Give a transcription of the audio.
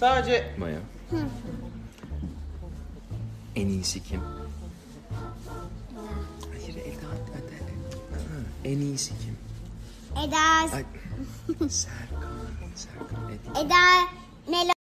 Sadece... Maya. Hı. En iyisi kim? Hayır, Eda. En iyisi kim? Eda. Serkan. Eda. Melo.